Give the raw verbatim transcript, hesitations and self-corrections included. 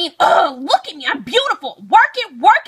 mean, ugh, look at me. I'm beautiful. Work it, work